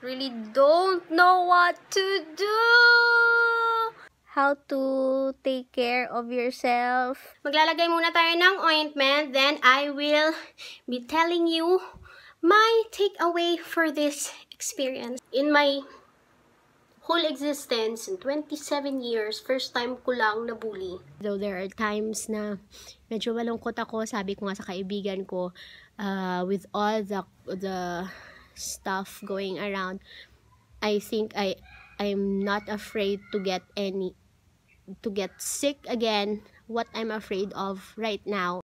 really don't know what to do. How to take care of yourself. Maglalagay muna tayo ng ointment, then I will be telling you my takeaway for this experience. In my whole existence, in 27 years, first time ko lang nabully. Though there are times na medyo malungkot ako, sabi ko nga sa kaibigan ko, with all the stuff going around, I think I'm not afraid to get sick again. What I'm afraid of right now.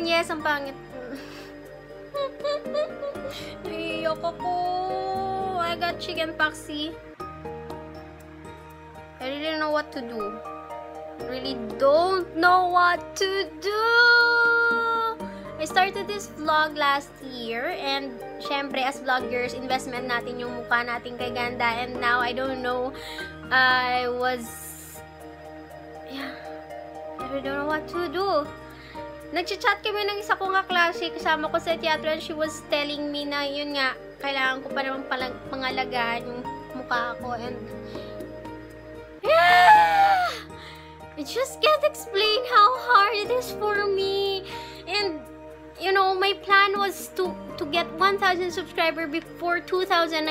Yes, ang pangit. Ayoko po. I got chickenpox. I really don't know what to do. Really don't know what to do. I started this vlog last year and syempre as vloggers, investment natin yung mukha natin kay ganda, and now I don't know. I really don't know what to do. Nagchat kami ng isa kong kaklase, kasama ko sa teatro, and she was telling me na yun nga, kailangan ko pa naman pangalagaan yung mukha ko, and yeah! I just can't explain how hard it is for me. And you know, my plan was to get 1,000 subscriber before 2019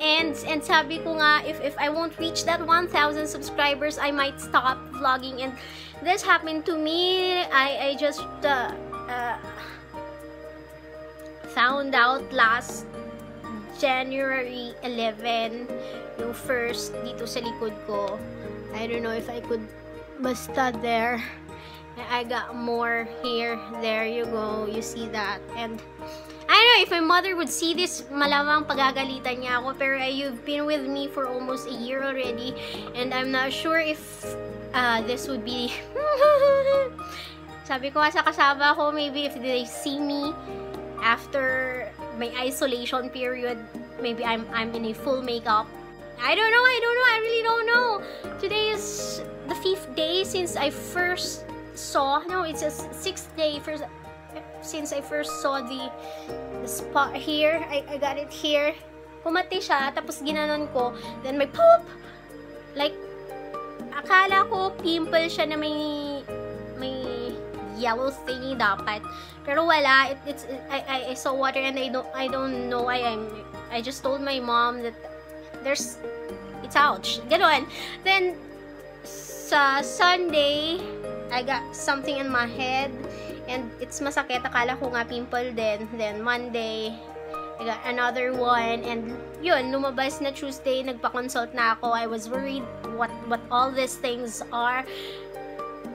ends, and sabi ko nga, if I won't reach that 1,000 subscribers, I might stop vlogging, and this happened to me. I just found out last January 11 yung first dito sa likod ko. I don't know if I could, basta there I got more here. There you go, you see that. And I don't know if my mother would see this, malamang pagagalitan niya ako, pero you've been with me for almost a year already, and I'm not sure if this would be sabi ko sa kasama ko, maybe if they see me after my isolation period, maybe I'm in a full makeup. I don't know, I really don't know. Today is the 5th day since I first saw, no, it's a 6th day first since I first saw the spot here. I got it here, pumati siya, tapos ginanon ko, then may poop, like akala ko pimple siya na may yellow thingy dapat, pero wala. I saw water, and I don't know. I just told my mom that it's ouch, ganon. Then sa Sunday I got something in my head, and it's masakit, akala ko nga pimple din. Then Monday I got another one, and yun, lumabas na Tuesday, nagpa-consult na ako. I was worried what all these things are,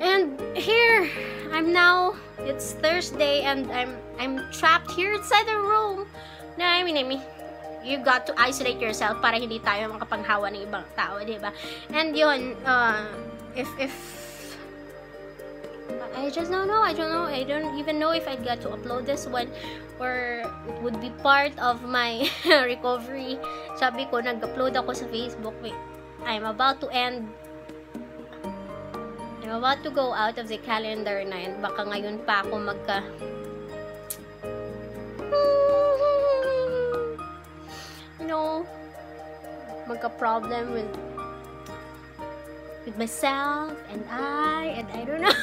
and here I'm now. It's Thursday, and I'm trapped here inside the room. Na I mean, you got to isolate yourself para hindi tayo makapanghawa ng ibang tao, di ba? And yun, if I just don't know. I don't even know if I'd get to upload this one, or it would be part of my recovery. Sabi ko, nag-upload ako sa Facebook. Wait, I'm about to end. I'm about to go out of the calendar na yan. Baka ngayon pa ako magka-problem with myself, and I don't know.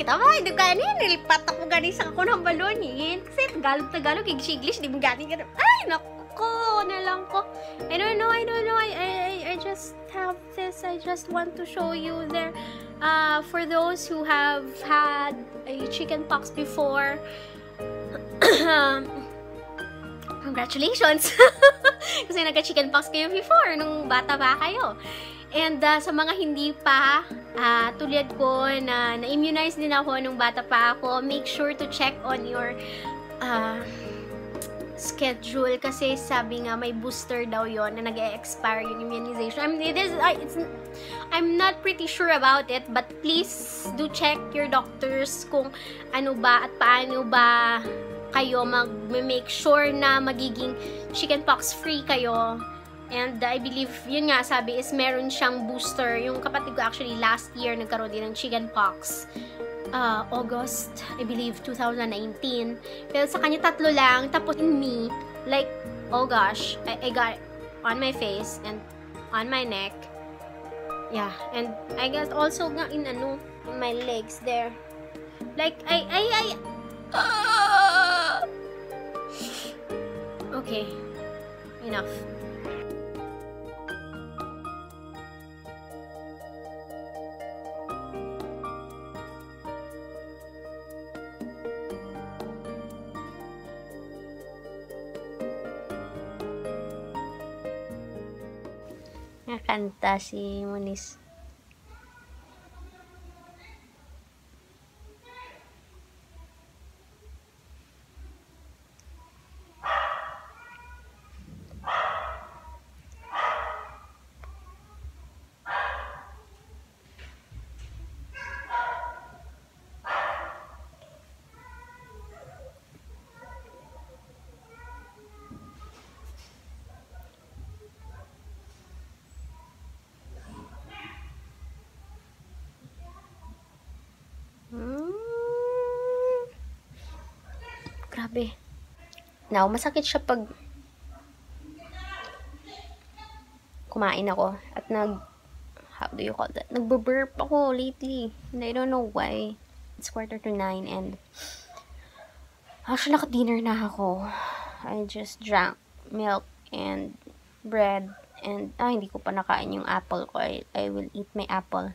Kita ba? Hindi ka ganyan. Nilipat ako ganyan sa ako ng balon. Yun. Kasi Tagalog, English, di mo ganyan ganyan. Ay, naku, nalang ko. I don't know. I just have this. I just want to show you there. For those who have had a chickenpox before, congratulations! Kasi nagka-chickenpox kayo before, nung bata pa kayo. And sa mga hindi pa, tulad ko na na-immunize din ako nung bata pa ako, make sure to check on your schedule kasi sabi nga may booster daw yon na nag-expire yung immunization. I'm not pretty sure about it, but please do check your doctors kung ano ba at paano ba kayo mag-make sure na magiging chickenpox free kayo. And I believe, yun nga sabi is meron siyang booster. Yung kapatid ko actually last year nagkaroon din ng chickenpox. August, I believe, 2019. Pero sa kanya tatlo lang. Tapos in me, like, oh gosh, I got it on my face and on my neck. Yeah, and I guess also in my legs there. Like, okay, enough. Nakanta si Munis. Grabe. Now, masakit siya pag kumain ako at how do you call that? Nagbe-burp ako lately. And I don't know why. It's 9:15 and actually naka-dinner na ako. I just drank milk and bread and hindi ko pa nakain yung apple ko. I will eat my apple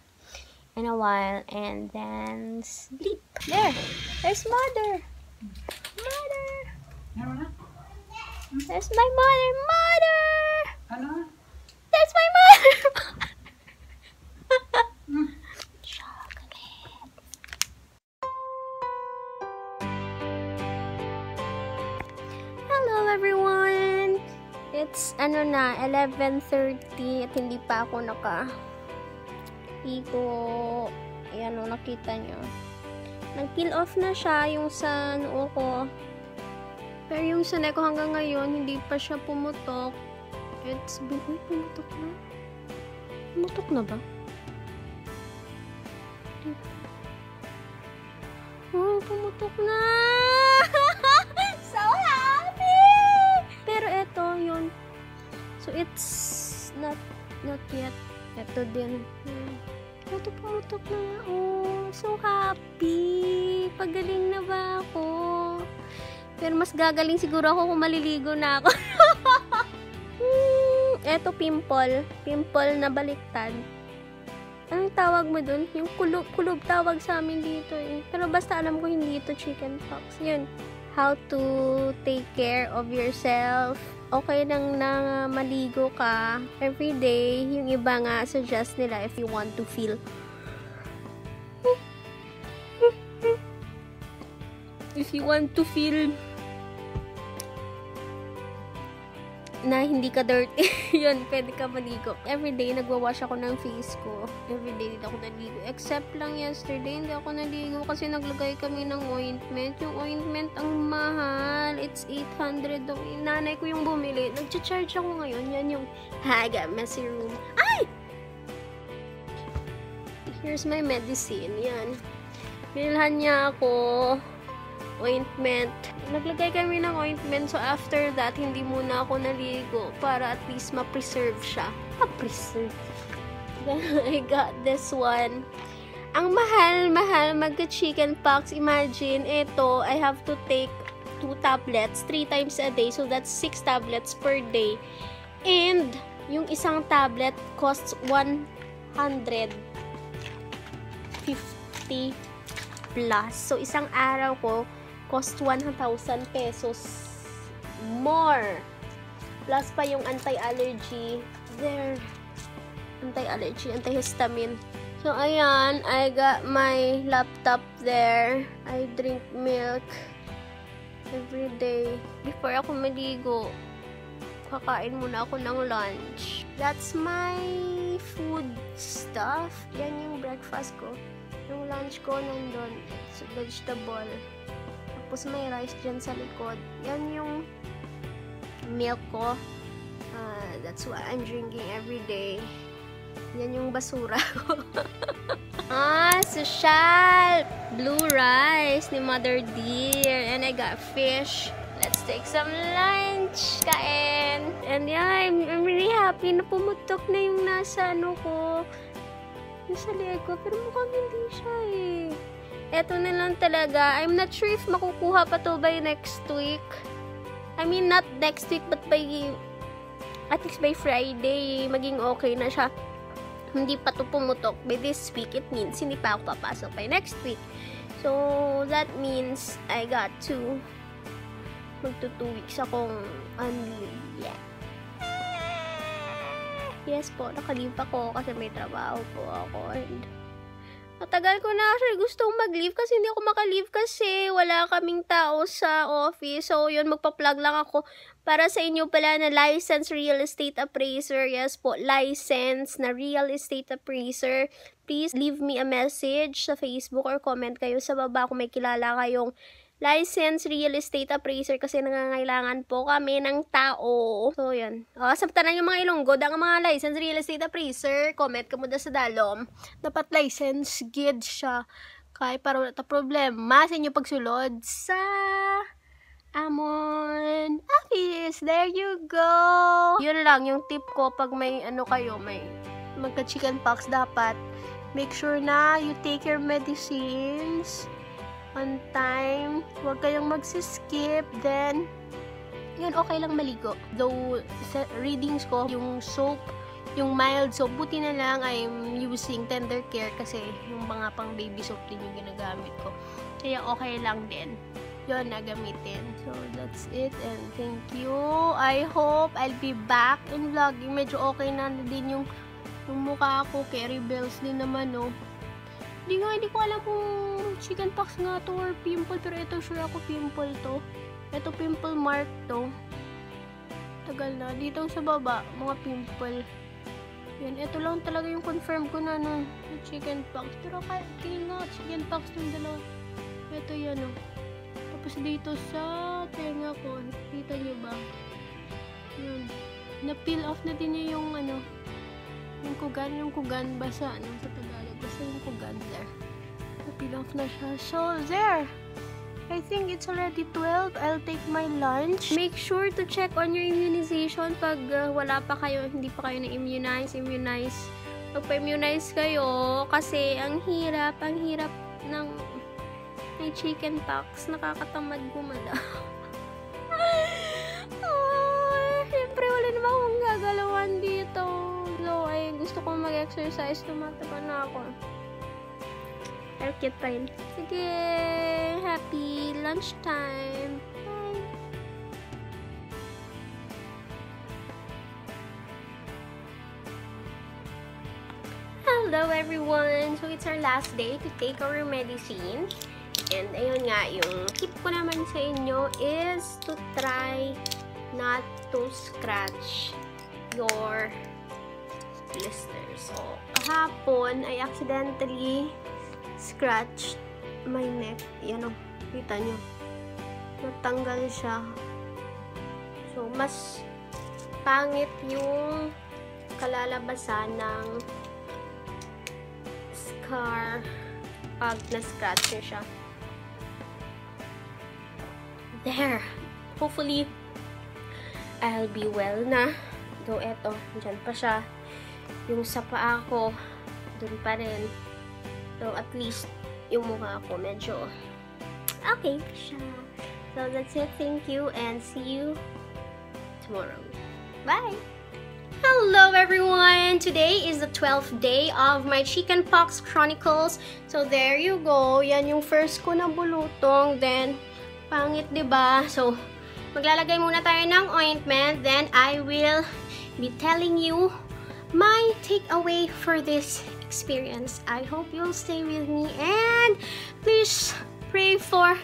in a while and then sleep. There's mother. Mother! There's my mother! Mother! Hello? There's my mother! Chocolate! Hello everyone! It's 11:30 at hindi pa ako naka-igo. Ayan o, nakita nyo. Nag-peel off na siya yung sa noo ko. Pero yung sa neko hanggang ngayon, hindi pa siya pumutok. It's been... Ay, pumutok na? Pumutok na ba? Oh, pumutok na! So happy! Pero eto, yun. So, it's not yet. Eto din. Eto, pumutok na nga. Oh, so happy! Pagaling na ba ako? Pero mas gagaling siguro ako kung maliligo na ako. Eto, pimple. Pimple na baliktad. Anong tawag mo dun? Yung kulub tawag sa amin dito eh. Pero basta alam ko hindi ito chickenpox. Yun. How to take care of yourself. Okay lang na maligo ka every day. Yung iba nga suggest nila if you want to feel na hindi ka dirty, yun, pwede ka maligo. Everyday, nagwawash ako ng face ko. Everyday, hindi ako naligo. Except lang yesterday, hindi ako naligo kasi naglagay kami ng ointment. Yung ointment, ang mahal. It's 800. Nanay ko yung bumili. Nag-charge ako ngayon. Yan yung Haga Serum. Ay! Here's my medicine. Yan. Binilhan niya ako. Ointment. Naglagay kami ng ointment, so after that, hindi muna ako naligo para at least ma-preserve siya. Ma-preserve. Then I got this one. Ang mahal-mahal magka-chickenpox. Imagine, ito, I have to take 2 tablets 3 times a day, so that's 6 tablets per day. And, yung isang tablet costs 150 plus. So, isang araw ko, cost 1,000 pesos more. Plus pa yung anti-allergy. There. Anti-allergy, antihistamine. So, ayan. I got my laptop there. I drink milk. everyday. Before ako maligo, kakain muna ako ng lunch. That's my food stuff. Yan yung breakfast ko. Yung lunch ko nandun, it's vegetable. Tapos may rice dyan sa likod. Yan yung milk ko. That's what I'm drinking everyday. Yan yung basura ko. Social! Blue rice ni Mother Dear. And I got fish. Let's take some lunch. Kain! And yeah, I'm really happy na pumutok na yung nasa ano ko. Nasa liig ko. Pero mukhang hindi siya eh. Eto na lang talaga. I'm not sure if makukuha pa to by next week. I mean, not next week, but by... At least by Friday, maging okay na siya. Hindi pa to pumutok by this week. It means hindi pa ako papasok by next week. So, that means I got to magto 2 weeks akong unleave. Yeah. Yes po, nakaleave ako kasi may trabaho po ako. And matagal ko na actually gustong mag-leave kasi hindi ako maka-leave kasi wala kaming tao sa office. So, yun, magpa-plug lang ako para sa inyo pala na licensed real estate appraiser. Yes po, licensed na real estate appraiser. Please leave me a message sa Facebook or comment kayo sa baba kung may kilala kayong licensed real estate appraiser kasi nangangailangan po kami ng tao. So, yun. O, samtanan yung mga Ilonggod, ang mga licensed real estate appraiser, comment ka muna sa dalom. Dapat licensed guide siya. Kaya para wala ta problema sa inyo pagsulod sa Amon Office. There you go! Yun lang, yung tip ko pag may ano kayo, may magka-chickenpox dapat. Make sure na you take your medicines on time, huwag kayong magsiskip, then, yun, okay lang maligo. Though, sa readings ko, yung soap, yung mild soap, buti na lang, I'm using Tender Care kasi yung mga pang baby soap din yung ginagamit ko. Kaya okay lang din, yun, nagamitin. So, that's it, and thank you. I hope I'll be back in vlogging. Medyo okay na din yung mukha ko, Kerry Bells din naman, no. Hindi ko alam kung chickenpox nga to or pimple, pero ito sure ako pimple to. Ito pimple mark to. Tagal na. Dito sa baba, mga pimple. Yan, ito lang talaga yung confirm ko na no, chickenpox. Pero kayo na, chickenpox ng dalawa. Ito yan o. Tapos dito sa tenga ko, nakita nyo ba? Yun. Na-peel off na din niya yung ano, yung kugan ba sa ano, sa Tagalog, basta yung kugan there. Napeel off na siya. So, there! I think it's already 12. I'll take my lunch. Make sure to check on your immunization pag wala pa kayo, hindi pa kayo na-immunize. Magpa-immunize kayo kasi ang hirap ng may chicken pox. Nakakatamad gumalaw. Siyempre, wala naman akong gagalawan dito. So, ay gusto ko mag-exercise. Tumataba na ako. I'll get fine. Sige! Happy lunchtime! Bye! Hello everyone! So, it's our last day to take our medicine. And, ayun nga, yung tip ko naman sa inyo is to try not to scratch your blister. So, kahapon, I accidentally scratched my neck. Yan o, kita nyo. Natanggal siya. So, mas pangit yung kalalabasan ng scar pag na-scratch siya. There! Hopefully, I'll be well na. So, eto, dyan pa siya. Yung sa paa ko, dun pa rin. So, at least, yung mukha ko medyo okay siya. So, that's it. Thank you and see you tomorrow. Bye! Hello, everyone! Today is the 12th day of my Chickenpox Chronicles. So, there you go. Yan yung first ko na bulutong. Then, pangit, diba? So, maglalagay muna tayo ng ointment. Then, I will be telling you my takeaway for this experience. I hope you'll stay with me and please pray for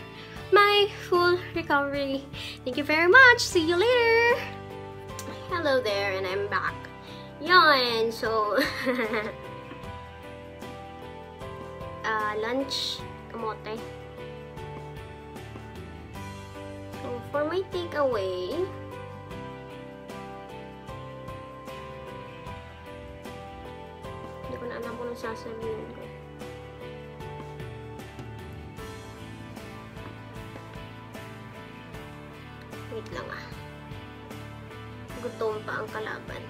my full recovery. Thank you very much. See you later. Hello there, and I'm back. Yon, so lunch, kamote. So for my takeaway, hindi ko na alam kung anong sasabihin ko. Wait lang ah. Gutom pa ang kalaban.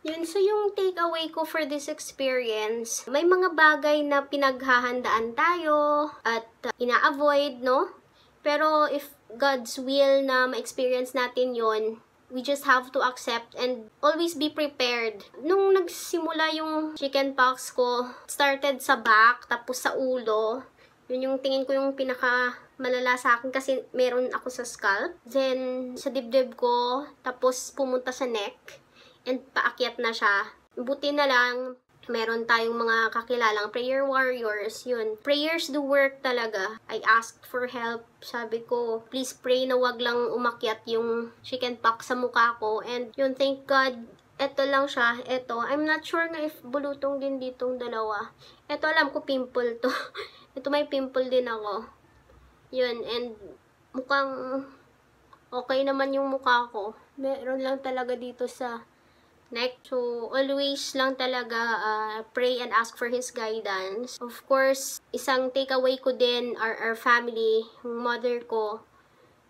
Yun, so yung takeaway ko for this experience, may mga bagay na pinaghahandaan tayo at ina-avoid, no? Pero if God's will na ma-experience natin yun, we just have to accept and always be prepared. Nung nagsimula yung chickenpox ko, started sa back, tapos sa ulo. Yun yung tingin ko yung pinakamalala sa akin kasi meron ako sa scalp. Then, sa dibdib ko, tapos pumunta sa neck. And paakyat na siya. Buti na lang, meron tayong mga kakilalang prayer warriors. Yun. Prayers do work talaga. I asked for help. Sabi ko, please pray na wag lang umakyat yung chickenpox sa mukha ko. And yun, thank God, eto lang siya. Eto. I'm not sure nga if bulutong din ditong dalawa. Eto, alam ko pimple to. Eto, may pimple din ako. Yun. And mukhang okay naman yung mukha ko. Meron lang talaga dito sa neck. So, always lang talaga pray and ask for His guidance. Of course, isang takeaway ko din are our family, yung mother ko,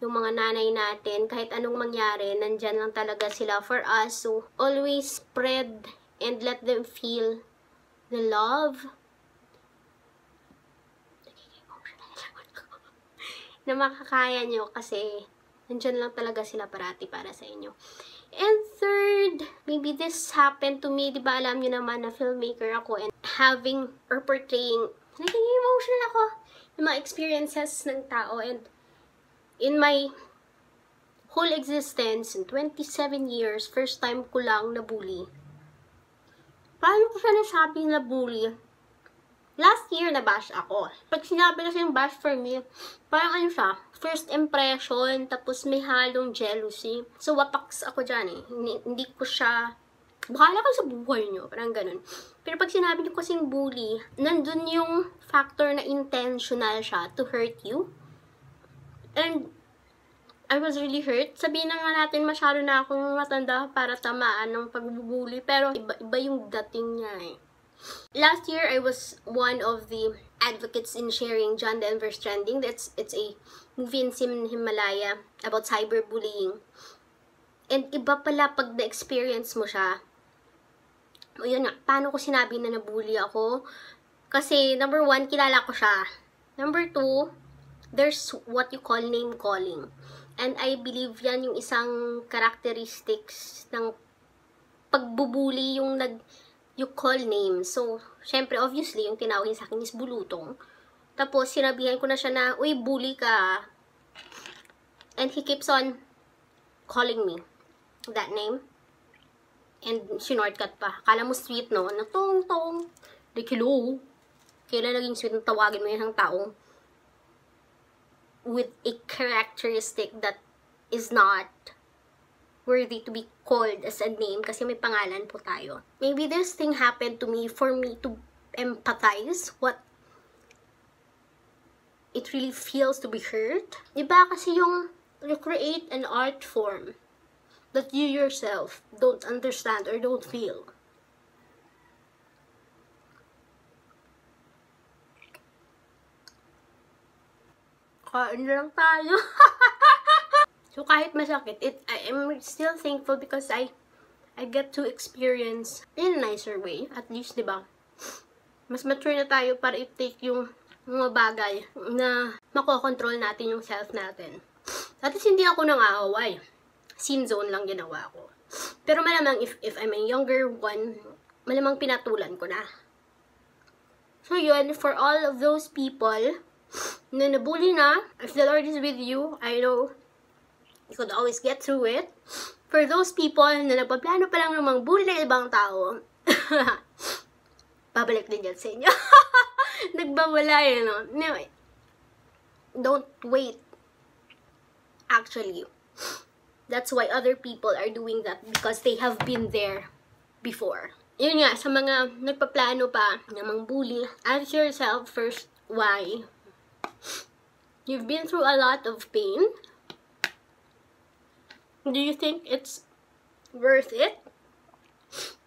yung mga nanay natin. Kahit anong mangyari, nandyan lang talaga sila for us. So, always spread and let them feel the love na makakaya nyo kasi nandyan lang talaga sila parati para sa inyo. And third, maybe this happened to me, di ba alam nyo naman na filmmaker ako and having or portraying, naging emotional ako ng mga experiences ng tao and in my whole existence, in 27 years, first time ko lang nabully. Paano ko siya nasabing nabully? Last year, nabash ako. Pag sinabi kasi yung bash for me, parang ano siya, first impression, tapos may halong jealousy. So, wapaks ako dyan eh. Hindi ko siya, bahala ka sa buhay nyo, parang ganun. Pero pag sinabi niyo kasing bully, nandun yung factor na intentional siya to hurt you. And I was really hurt. Sabihin na nga natin, masyado na akong matanda para tamaan ng pagbubully. Pero iba yung dating niya eh. Last year, I was one of the advocates in sharing John Denver's Trending. It's a movie in Sim Himalaya about cyberbullying. And iba pala pag na-experience mo siya. O yun nga, paano ko sinabi na nabully ako? Kasi, number one, kilala ko siya. Number two, there's what you call name calling. And I believe yan yung isang characteristics ng pagbubully, yung you call names. So, syempre, obviously, yung tinawag niya sa akin is bulutong. Tapos, sinabihan ko na siya na, uy, bully ka. And he keeps on calling me that name. And sinortcut pa. Akala mo sweet, no? Na tong-tong. Like, hello. Kailan naging sweet na tawagin mo yun ng taong with a characteristic that is not worthy to be called as a name kasi may pangalan po tayo. Maybe this thing happened to me for me to empathize what it really feels to be hurt. Diba kasi yung you create an art form that you yourself don't understand or don't feel. Kain lang tayo. So, kahit masakit, I am still thankful because I get to experience in a nicer way. At least, diba? Mas mature na tayo para i-take yung mga bagay na makokontrol natin yung self natin. At least, hindi ako nang-aaway. Scene zone lang ginawa ko. Pero malamang, if I'm a younger one, malamang pinatulan ko na. So, yun, for all of those people na nabully na, if the Lord is with you, I know you could always get through it. for those people na nagpaplano pa lang ng mangbuli ng ibang tao, babalik din yan sa inyo. Nagbawala yun, no? Anyway, don't wait. Actually, that's why other people are doing that because they have been there before. Yun nga, sa mga nagpaplano pa ng mangbuli, ask yourself first why. You've been through a lot of pain. Do you think it's worth it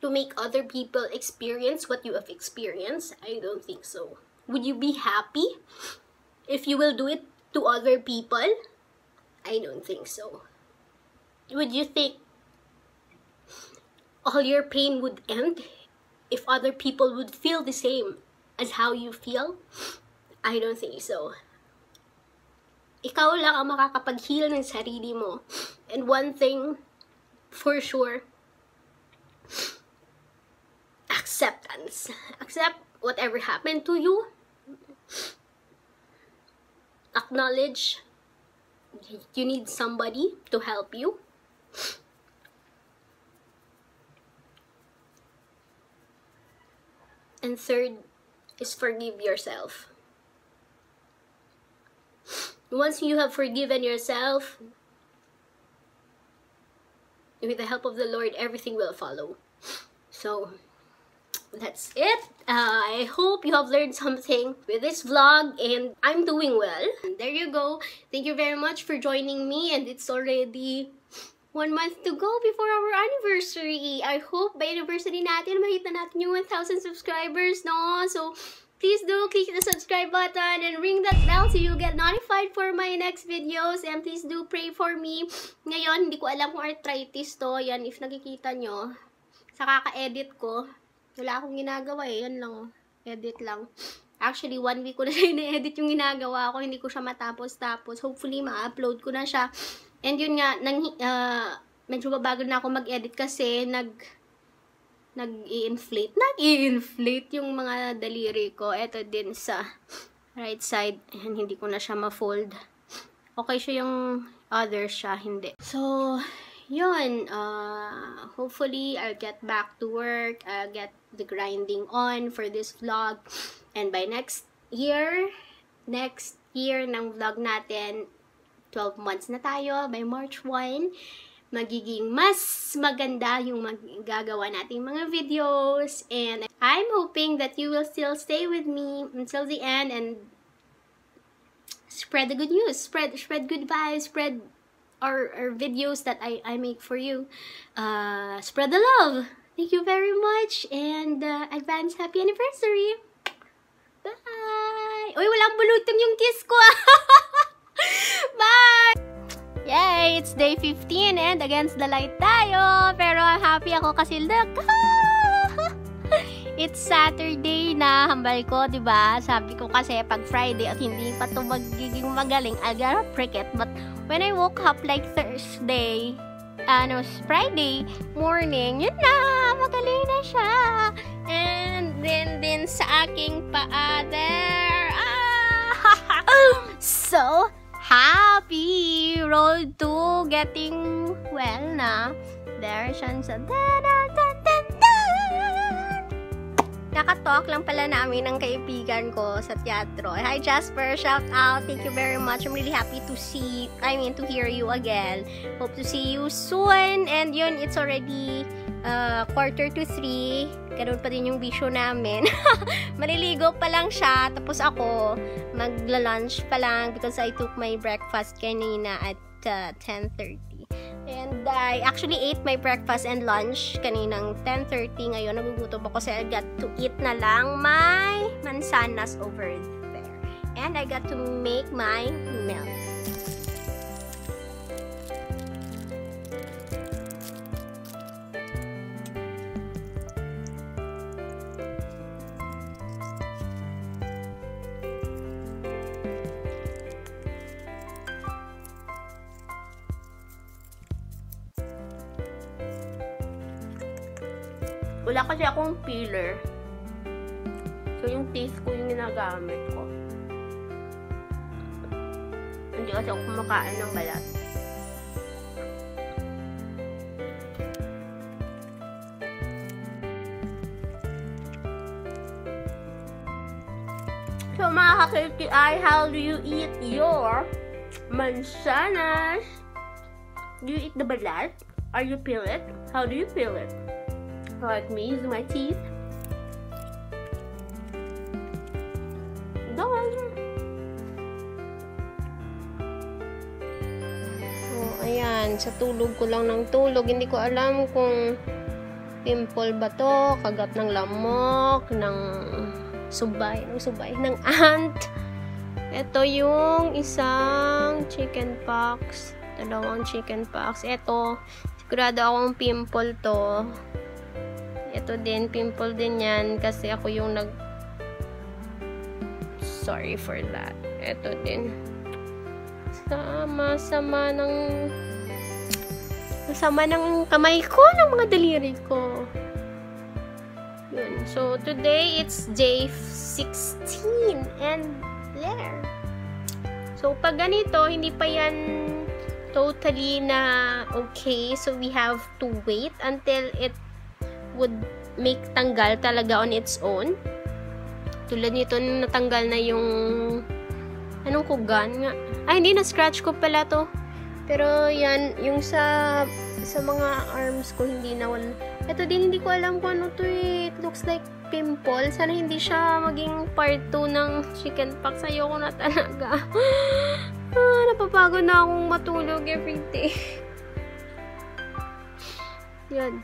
to make other people experience what you have experienced? I don't think so. Would you be happy if you will do it to other people? I don't think so. Would you think all your pain would end if other people would feel the same as how you feel? I don't think so. Ikaw lang ang makakapag-heal ng sarili mo. And one thing, for sure, acceptance. Accept whatever happened to you. Acknowledge you need somebody to help you. And third is forgive yourself. Once you have forgiven yourself, with the help of the Lord, everything will follow. So, that's it. I hope you have learned something with this vlog, and I'm doing well. And there you go. Thank you very much for joining me, and it's already 1 month to go before our anniversary. I hope by anniversary natin, makita natin yung 1,000 subscribers, no? So, please do click the subscribe button and ring that bell so you get notified for my next videos. And please do pray for me. Ngayon, hindi ko alam kung arthritis to. Yan, if nakikita nyo, sa kaka-edit ko, wala akong ginagawa eh. Yan lang, edit lang. Actually, 1 week ko na siya na-edit yung ginagawa ko. Hindi ko siya matapos-tapos. Hopefully, ma-upload ko na siya. And yun nga, medyo babago na ako mag-edit kasi nag-i-inflate yung mga daliri ko. Ito din sa right side. Ayan, hindi ko na siya ma-fold. Okay siya yung other siya, hindi. So, yun. Hopefully, I'll get back to work. I'll get the grinding on for this vlog. And by next year ng vlog natin, 12 months na tayo. By March 1. Magiging mas maganda yung magagawa nating mga videos. And I'm hoping that you will still stay with me until the end and spread the good news. Spread good vibes. Spread our videos that I make for you. Spread the love. Thank you very much. And advance happy anniversary. Bye! Uy, walang bulutong yung kiss ko. Bye! Yay! It's day 15 and against the light tayo! Pero happy ako kasi look! It's Saturday na hambal ko, diba? Sabi ko kasi pag Friday at hindi pa ito magiging magaling, I'll get a cricket. But when I woke up like Friday morning, yun na! Magaling na siya! And then din sa aking paa there! So, happy road to getting well na. There siya sa nakatalk lang pala namin ng kaibigan ko sa teatro. Hi Jasper, shout out. Thank you very much. I'm really happy to see, to hear you again. Hope to see you soon. And yun, it's already 1:45. Ganoon pa din yung bisyo namin. Maliligo pa lang siya. Tapos ako, magla-lunch pa lang because I took my breakfast kanina at 10:30. And I actually ate my breakfast and lunch kaninang 10:30. Ngayon, nagugutom ako. So I got to eat na lang my mansanas over there. And I got to make my milk. Wala kasi akong peeler. So, yung teeth ko yung ginagamit ko. Hindi kasi ako kumakain ng balat. So mga ka-QI, how do you eat your mansanas? Do you eat the balat? Or you peel it? How do you peel it? Like me, using my teeth. Done! Oh, ayan, sa tulog ko lang ng tulog. Hindi ko alam kung pimple ba to, kagat ng lamok, ng subay, ng ant. Ito yung isang chickenpox. Dalawang chickenpox. Ito, sigurado akong pimple to. Ito din, pimple din yan. Kasi ako yung sorry for that. Ito din. Masama ng kamay ko, ng mga daliri ko. Yun. So, today, it's day 16 and there. So, pag ganito, hindi pa yan totally na okay. So, we have to wait until it would make tanggal talaga on its own. Tulad nito, natanggal na yung anong kugan nga. Ay, hindi, na-scratch ko pala to. Pero, yan, yung sa mga arms ko, hindi na wala. Ito din, hindi ko alam kung ano to eh. It looks like pimple. Sana hindi siya maging part 2 ng chickenpox. Ayoko na talaga. Napapagod na akong matulog every day. Yan.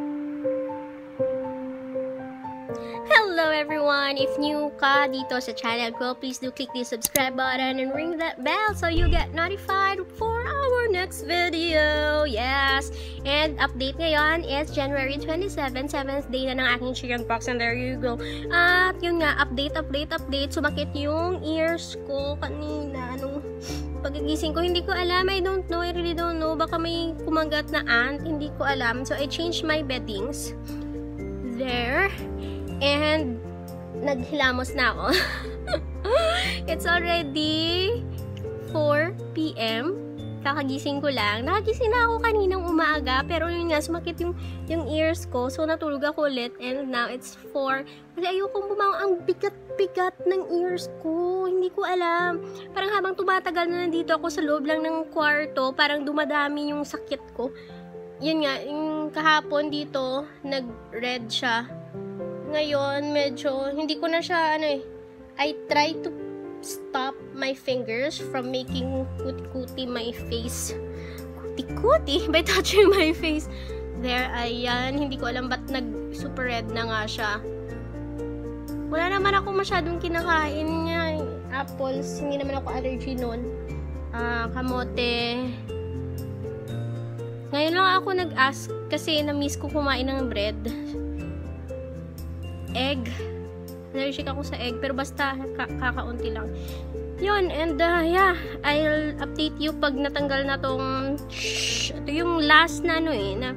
Hello everyone! If new ka dito sa channel ko, please do click the subscribe button and ring that bell so you get notified for our next video! Yes! And update ngayon is January 27, 7th day na ng aking chickenpox, and there you go. At yun nga, update. Sumakit yung ears ko kanina. Pagkagising ko, hindi ko alam. I don't know. I really don't know. Baka may kumagat na ant. Hindi ko alam. So, I changed my beddings. There. And, naghilamos na ako. It's already 4 p.m. Kakagising ko lang. Nakagising na ako kaninang umaaga. Pero yun nga, sumakit yung ears ko. So, natulog ako ulit. And now, it's 4. Kasi ayokong bumangon. Ang bigat ng ears ko. Hindi ko alam. Parang habang tumatagal na nandito ako sa loob lang ng kwarto, parang dumadami yung sakit ko. Yun nga, yung kahapon dito, nag-red siya. Ngayon, medyo, hindi ko na siya, I try to stop my fingers from making kuti-kuti my face. Kuti-kuti? By touching my face. There, ayan. Hindi ko alam ba't nag-super red na nga siya. Wala naman ako masyadong kinakain niya. Apples, hindi naman ako allergy nun. Kamote. Ngayon lang ako nag-ask kasi na-miss ko kumain ng bread. Egg. Allergic ako sa egg, pero basta kakaunti lang. Yun, and yeah, I'll update you pag natanggal na tong ito yung last na na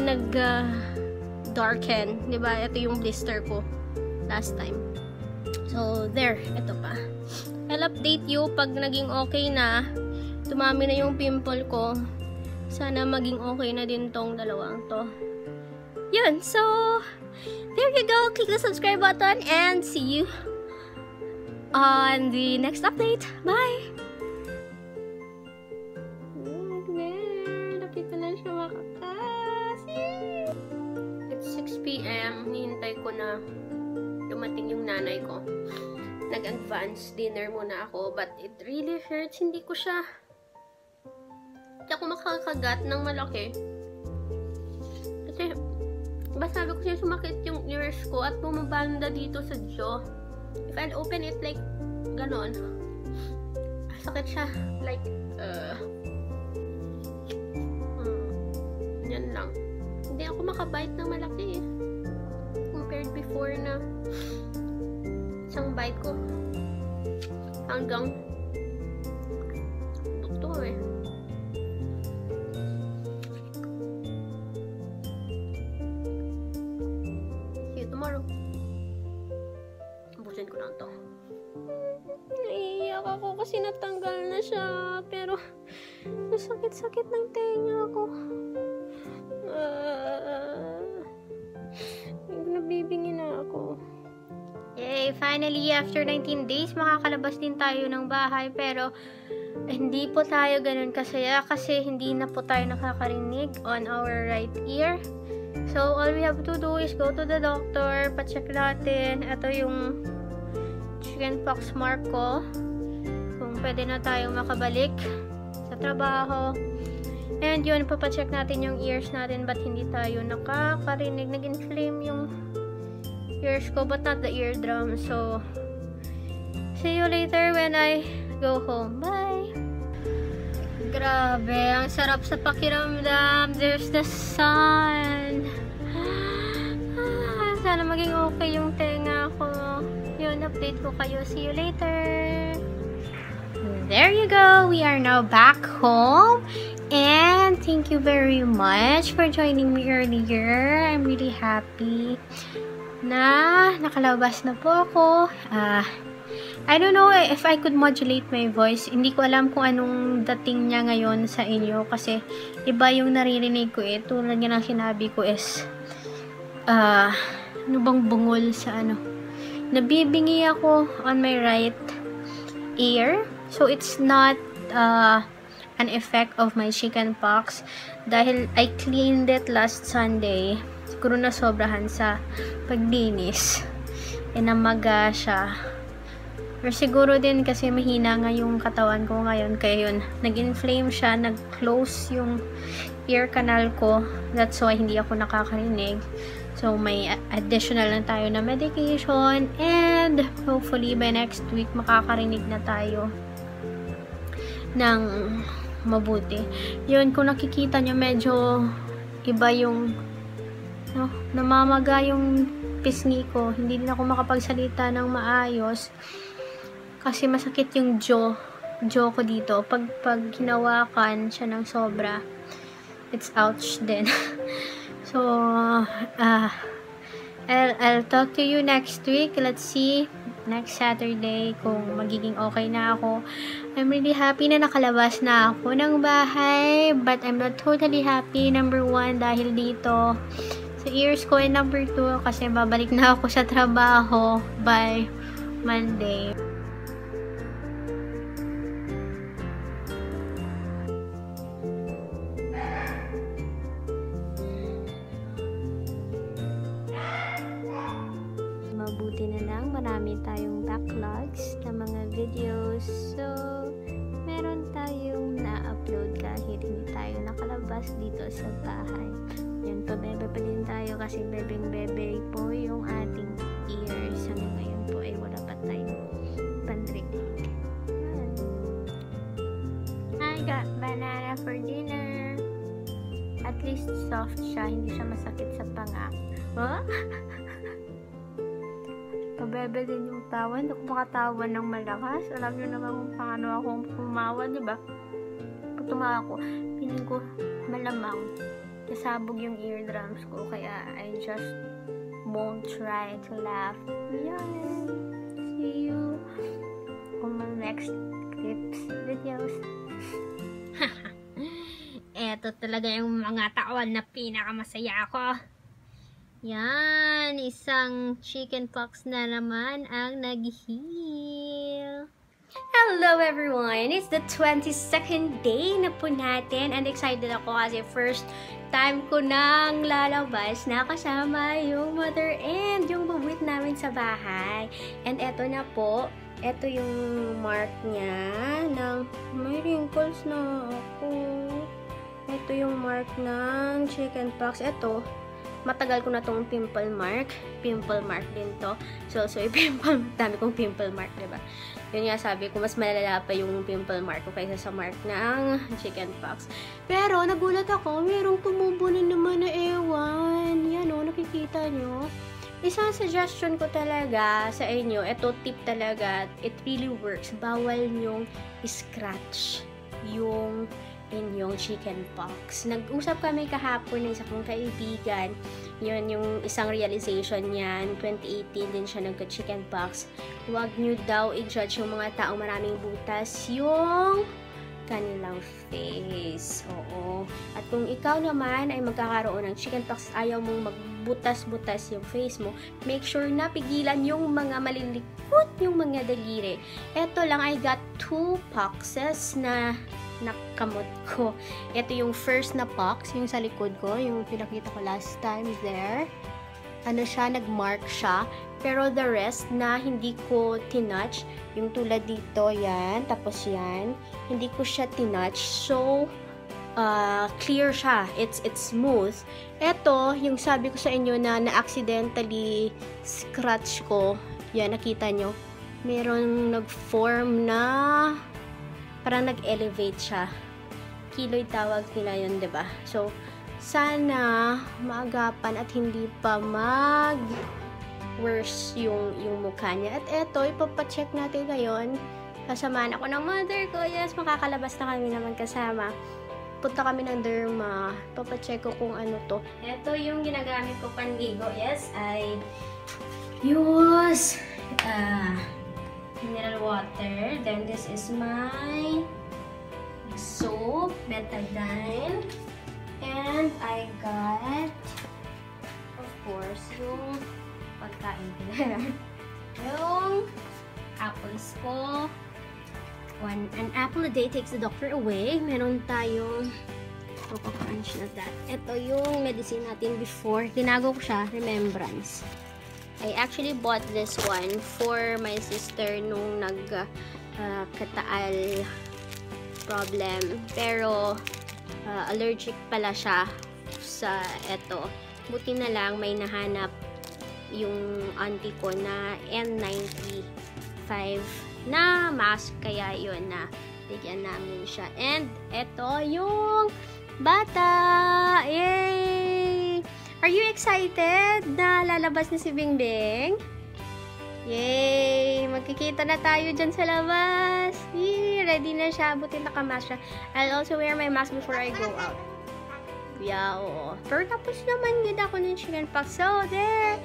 nag-darken. Diba? Ito yung blister ko last time. So, there. Ito pa. I'll update you pag naging okay na. Tumami na yung pimple ko. Sana maging okay na din tong dalawang to. Yun. So, there you go. Click the subscribe button and see you on the next update. Bye! Lapit na lang siya makakas. It's 6 p.m. Hihintay ko na dumating yung nanay ko. Nag-advance dinner muna ako, but it really hurts. Hindi ako makakagat ng malaki. Kasi, sabi ko siya, sumakit yung ears ko at bumabanda dito sa jaw. If I'll open it like, ganon, sakit siya. Like, yan lang. Hindi ako makabite ng malaki eh. Compared before na isang bite ko hanggang buto eh. See you tomorrow. Ubusin ko lang to. Naiiyak ako kasi natanggal na siya, pero nasakit-sakit ng tenga ako. ay finally after 19 days makakalabas din tayo ng bahay, pero hindi po tayo ganun kasaya kasi hindi na po tayo nakakarinig on our right ear. So all we have to do is go to the doctor, pacheck natin. Ito yung chickenpox mark ko. Kung pwede na tayo makabalik sa trabaho. And yun, papacheck natin yung ears natin ba't hindi tayo nakakarinig. Nag-inflame yung ears ko but not the eardrum. So, see you later when I go home. Bye! Grabe, ang sarap sa pakiramdam. There's the sun. Sana maging okay yung tenga ko. Yun, update ko kayo. See you later! There you go! We are now back home. And thank you very much for joining me earlier. I'm really happy na nakalabas na po ako. I don't know if I could modulate my voice. Hindi ko alam kung anong dating niya ngayon sa inyo kasi iba yung naririnig ko eh. Tulad nga ng sinabi ko is ano bang bungol sa ano? Nabibingi ako on my right ear. So it's not an effect of my chickenpox dahil I cleaned it last Sunday. Siguro na sobrahan sa paglinis. E namaga siya. Or siguro din kasi mahina nga yung katawan ko ngayon. Kaya yun, nag-inflame siya, nag-close yung ear canal ko. That's why hindi ako nakakarinig. So may additional na tayo na medication. And hopefully by next week makakarinig na tayo ng mabuti. Yun, kung nakikita nyo, medyo iba yung no, namamaga yung pisngi ko. Hindi din ako makapagsalita ng maayos kasi masakit yung jaw ko dito. Pag hinawakan siya ng sobra, it's ouch din. So, I'll talk to you next week. Let's see next Saturday kung magiging okay na ako. I'm really happy na nakalabas na ako ng bahay, but I'm not totally happy. Number one, dahil dito sa ears ko, and number two, kasi babalik na ako sa trabaho by Monday. Mabuti na lang, marami tayong backlogs na mga videos. So, meron tayong na-upload kahit hindi tayo nakalabas dito sa bahay. Yan, pabebe pa din tayo kasi bebeng-bebe po yung ating ears. Hanggang ngayon po ay wala pa tayong pandrinig. I got banana for dinner. At least soft siya, hindi siya masakit sa panga. Huh? Pabebe din yung tawa. Hindi ko makatawan ng malakas. Alam nyo naman kung paano akong tumawa, diba? Pag tumawa ako, piling ko malamang kasabog yung eardrums ko. Kaya I just won't try to laugh. Yay! See you on my next clips videos. Eto talaga yung mga tawan na pinakamasaya ako. Yan, isang chickenpox na naman ang nag-heal. Hello everyone! It's the 22nd day na po natin and excited ako kasi first time ko nang lalabas na kasama yung mother and yung babuit namin sa bahay. And eto na po, eto yung mark niya ng may wrinkles na ako. Eto yung mark ng chickenpox. Eto. Matagal ko na tong pimple mark. Pimple mark din to. So yung pimple, dami kong pimple mark, diba? Yun nga, sabi ko, mas malala pa yung pimple mark ko kaysa sa mark ng chickenpox. Pero, nagulat ako, merong tumubo na naman na ewan. Yan o, nakikita nyo? Isang suggestion ko talaga sa inyo, eto tip talaga, it really works. Bawal nyong scratch yung inyong chickenpox. Nag-usap kami kahapon ng isa kong kaibigan. Yun yung isang realization niyan. 2018 din siya nagka-chickenpox. Huwag nyo daw i-judge yung mga taong maraming butas. Yung kanilang face. Oo. At kung ikaw naman ay magkakaroon ng chickenpox, ayaw mong magbutas-butas yung face mo, make sure na pigilan yung mga malilikot, yung mga daliri. Eto lang, I got 2 poxes na nakamot ko. Ito yung first na pox, yung sa likod ko, yung pinakita ko last time there. Ano siya, nagmark siya. Pero the rest na hindi ko tinouch, yung tulad dito, yan, tapos yan, hindi ko siya tinouch. So, clear siya. It's smooth. Ito, yung sabi ko sa inyo na na-accidentally scratch ko. Yan, nakita nyo. Merong nag-form na parang nag-elevate siya. Kiloy tawag nila yun, diba? So, sana maagapan at hindi pa mag-worse yung mukha niya. At eto, ipapacheck natin ngayon. Kasamaan ako ng mother ko. Yes, makakalabas na kami naman kasama. Punta kami ng derma. Papacheck ko kung ano to. Eto yung ginagamit ko panligo. Yes, I use mineral water, then this is my soap, Betadine, and I got, of course, yung pagkain nila. Yung apples ko, an apple a day takes the doctor away. Meron tayong coco-crunch na that. Ito yung medicine natin before, tinago ko siya, remembrance. I actually bought this one for my sister nung nagkataal problem. Pero, allergic pala siya sa eto. Buti na lang may nahanap yung auntie ko na N95 na mask. Kaya yun na, bigyan namin siya. And, eto yung bata! Yay! Are you excited na lalabas na si Bingbing? Yay! Magkikita na tayo dyan sa labas! Yay! Ready na siya. Buti nakamask siya. I'll also wear my mask before I go out. Yeah, oo. Pero tapos naman yun ako ng chickenpox. So, there!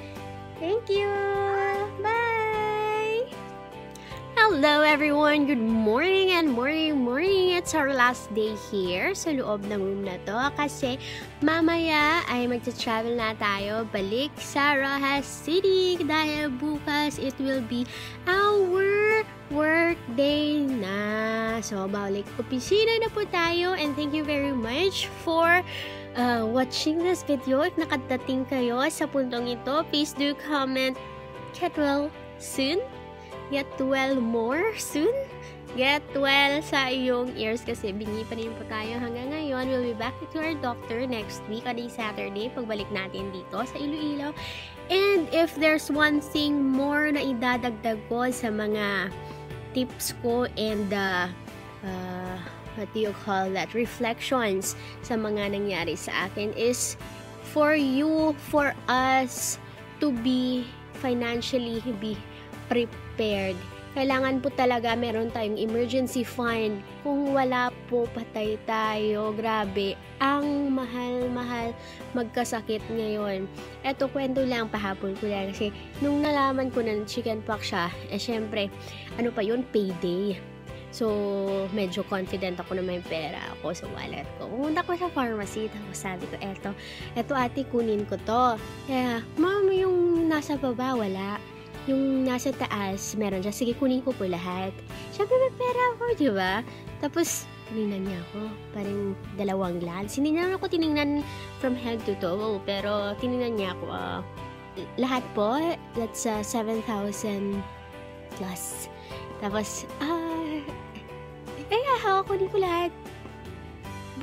Thank you! Bye! Hello everyone! Good morning and morning! It's our last day here sa loob ng room na to kasi mamaya ay magta-travel na tayo balik sa Rojas City dahil bukas it will be our work day na. So, balik opisina na po tayo and thank you very much for watching this video. If nakadating kayo sa puntong ito, please do comment get well soon, get well more soon. Get well sa iyong ears kasi bingi pa rin po tayo hanggang ngayon. We'll be back to our doctor next week on Saturday. Pagbalik natin dito sa Iloilo. And if there's one thing more na idadagdag ko sa mga tips ko and what do you call that? Reflections sa mga nangyari sa akin is for you, for us to be financially be prepared. Kailangan po talaga meron tayong emergency fund. Kung wala po, patay tayo. Grabe, ang mahal-mahal magkasakit ngayon. Eto, kwento lang, pahapon ko lang. Kasi nung nalaman ko na chickenpox siya, eh syempre, ano pa yun? Payday. So, medyo confident ako na may pera ako sa wallet ko. Pumunta ko sa pharmacy, tapos sabi ko, eto ate, kunin ko to. Kaya, ma'am, yung nasa baba, wala. Yung nasa taas, meron siya. Sige, kunin ko po lahat. Siyempre, may pera ako, di ba? Tapos, tinignan niya ako. Parang 2 lans. Hindi naman ako tinignan from head to toe. Pero, tinignan niya ako. Lahat po, that's 7,000 plus. Tapos, kaya ako, kunin ko lahat.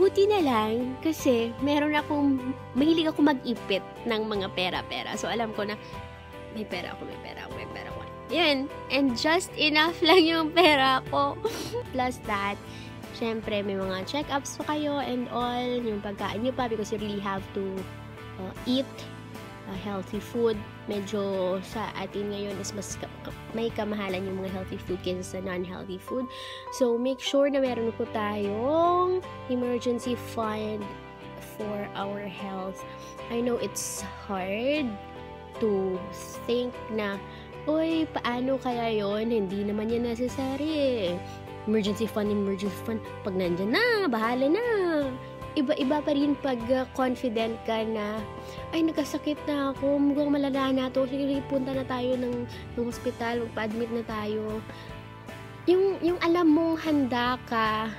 Buti na lang kasi meron akong, mahilig ako mag-ipit ng mga pera-pera. So, alam ko na, may pera ako. Yun. And just enough lang yung pera ko. Plus that, syempre, may mga check-ups pa kayo and all. Yung pagkain nyo pa because you really have to eat healthy food. Medyo sa atin ngayon is mas may kamahalan yung mga healthy food kaysa sa non-healthy food. So, make sure na meron po tayong emergency fund for our health. I know it's hard to think na, oy, paano kaya yon? Hindi naman yan necessary. emergency fund. Pag nandyan na, bahala na. Iba-iba pa rin pag confident ka na, ay, nagkasakit na ako, mukhang malala na to, sige, punta na tayo ng hospital, magpa-admit na tayo. Yung alam mong handa ka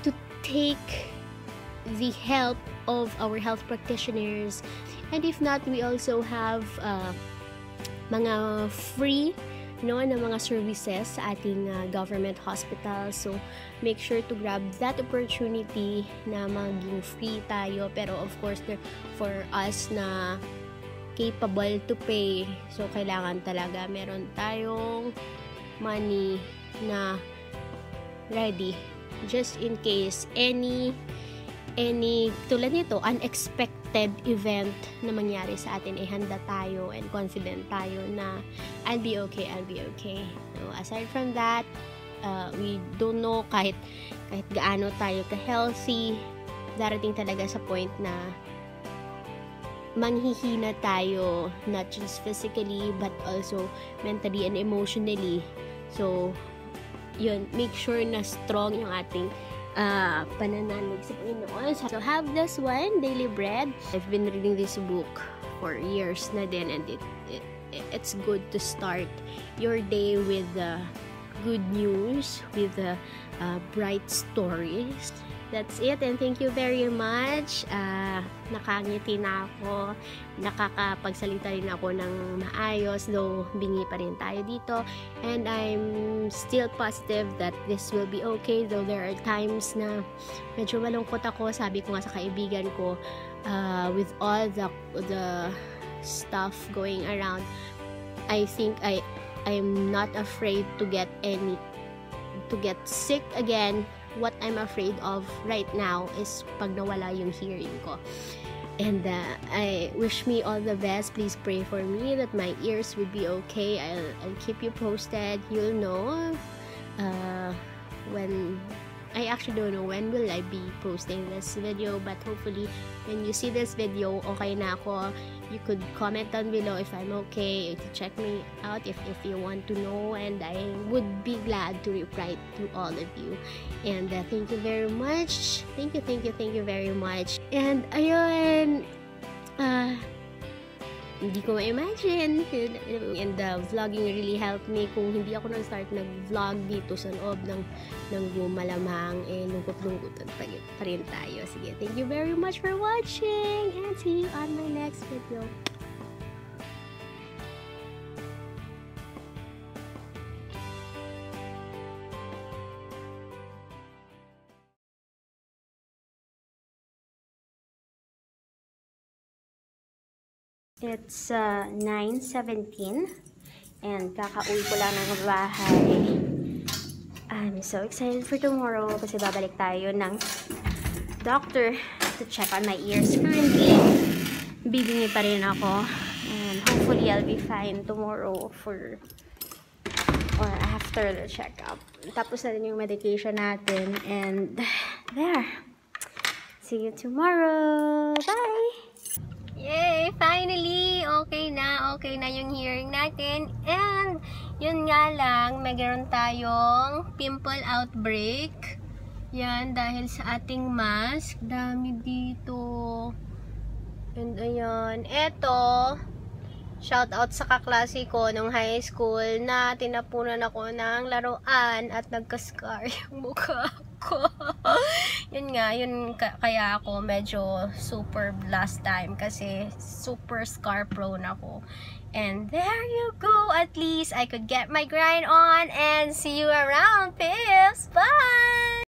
to take the help of our health practitioners. And if not, we also have mga free na mga services sa ating government hospitals. So, make sure to grab that opportunity na maging free tayo. Pero, of course, for us na capable to pay, so, kailangan talaga meron tayong money na ready just in case any tulad nito, unexpected event na mangyari sa atin, eh, handa tayo and confident tayo na I'll be okay. So, aside from that, we don't know kahit gaano tayo ka-healthy, darating talaga sa point na manghihina tayo, not just physically, but also mentally and emotionally. So, yun, make sure na strong yung ating pananalig sa Panginoon. So, have this one, Daily Bread. I've been reading this book for years na din, and it's good to start your day with good news, with bright stories. That's it, and thank you very much. Nakangiti na ako, nakakapagsalita rin ako ng maayos, though bingi pa rin tayo dito, and I'm still positive that this will be okay, though there are times na medyo malungkot ako. Sabi ko nga sa kaibigan ko, with all the stuff going around, I think I'm not afraid to get sick again. What I'm afraid of right now is pag nawala yung hearing ko. And I wish me all the best. Please pray for me that my ears would be okay. I'll keep you posted. You'll know when. I actually don't know when will I be posting this video, but hopefully when you see this video, okay na ako. You could comment down below if I'm okay, to check me out if you want to know, and I would be glad to reply to all of you. And thank you very much. Thank you very much. And ayun, hindi ko ma-imagine. And the vlogging really helped me. Kung hindi ako nag-start nag-vlog dito sa loob ng malamang, eh, lungkot-lungkotan pa rin tayo. Sige, thank you very much for watching, and see you on my next video. It's 9:17, and kakauwi ko lang ng bahay. I'm so excited for tomorrow kasi babalik tayo ng doctor to check on my ears. Currently, bibingi pa rin ako, and hopefully I'll be fine tomorrow or after the checkup. Tapos na din yung medication natin, and there. See you tomorrow. Bye! Yay! Finally! Okay na yung hearing natin. And, yun nga lang, mayroon tayong pimple outbreak. Yan, dahil sa ating mask. Dami dito. And, ayan. Eto, shoutout sa kaklase ko nung high school na tinapunan ako ng laruan at nagka-scar yung mukha ko. Yun kaya ako medyo super last time kasi super scar prone ako. And there you go, at least I could get my grind on, and see you around. Peace! Bye!